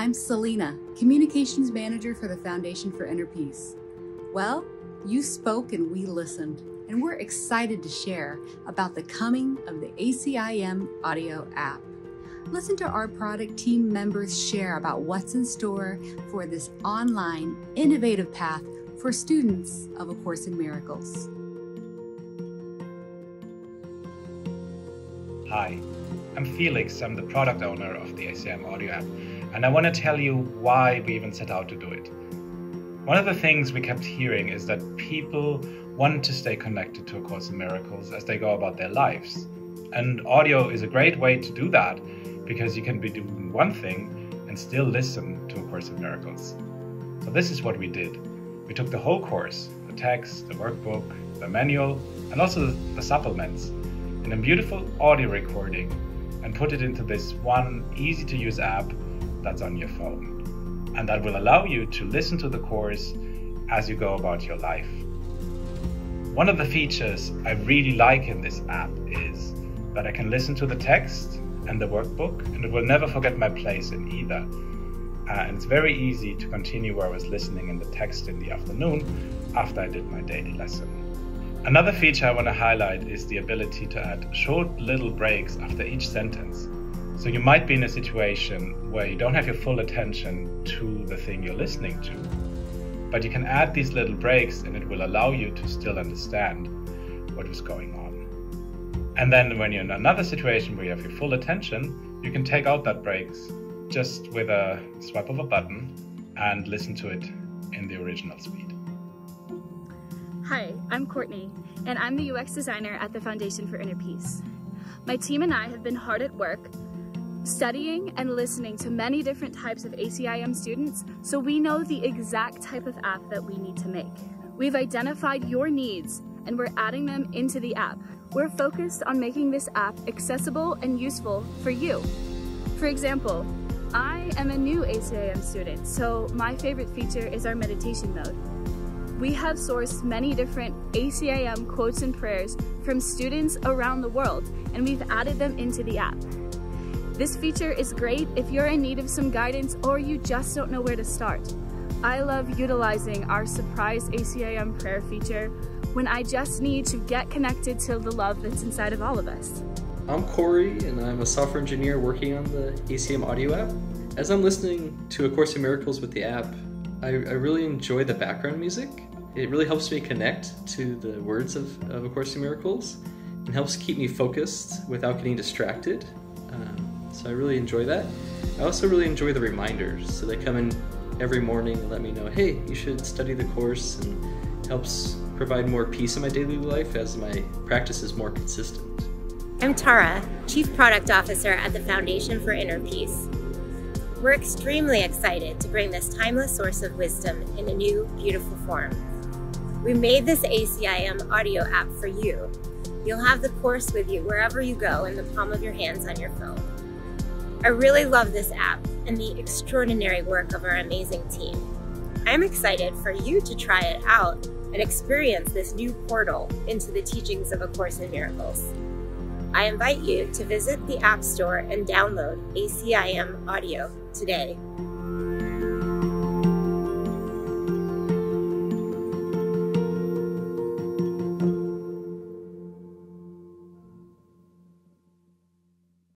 I'm Selena, Communications Manager for the Foundation for Inner Peace. Well, you spoke and we listened, and we're excited to share about the coming of the ACIM audio app. Listen to our product team members share about what's in store for this online, innovative path for students of A Course in Miracles. Hi, I'm Felix. I'm the product owner of the ACIM audio app, and I want to tell you why we even set out to do it. One of the things we kept hearing is that people want to stay connected to A Course in Miracles as they go about their lives. And audio is a great way to do that, because you can be doing one thing and still listen to A Course in Miracles. So this is what we did. We took the whole course, the text, the workbook, the manual, and also the supplements, in a beautiful audio recording, and put it into this one easy-to-use app that's on your phone. And that will allow you to listen to the course as you go about your life. One of the features I really like in this app is that I can listen to the text and the workbook, and it will never forget my place in either. And it's very easy to continue where I was listening in the text in the afternoon after I did my daily lesson. Another feature I want to highlight is the ability to add short little breaks after each sentence. So you might be in a situation where you don't have your full attention to the thing you're listening to, but you can add these little breaks and it will allow you to still understand what is going on. And then when you're in another situation where you have your full attention, you can take out that breaks just with a swipe of a button and listen to it in the original speed. Hi, I'm Courtney, and I'm the UX designer at the Foundation for Inner Peace. My team and I have been hard at work studying and listening to many different types of ACIM students, so we know the exact type of app that we need to make. We've identified your needs, and we're adding them into the app. We're focused on making this app accessible and useful for you. For example, I am a new ACIM student, so my favorite feature is our meditation mode. We have sourced many different ACIM quotes and prayers from students around the world, and we've added them into the app. This feature is great if you're in need of some guidance or you just don't know where to start. I love utilizing our surprise ACIM prayer feature when I just need to get connected to the love that's inside of all of us. I'm Corey, and I'm a software engineer working on the ACIM audio app. As I'm listening to A Course in Miracles with the app, I really enjoy the background music. It really helps me connect to the words of A Course in Miracles and helps keep me focused without getting distracted. So I really enjoy that. I also really enjoy the reminders. So they come in every morning and let me know, hey, you should study the course, and helps provide more peace in my daily life as my practice is more consistent. I'm Tara, Chief Product Officer at the Foundation for Inner Peace. We're extremely excited to bring this timeless source of wisdom in a new, beautiful form. We made this ACIM audio app for you. You'll have the course with you wherever you go in the palm of your hands on your phone. I really love this app and the extraordinary work of our amazing team. I'm excited for you to try it out and experience this new portal into the teachings of A Course in Miracles. I invite you to visit the App Store and download ACIM Audio today.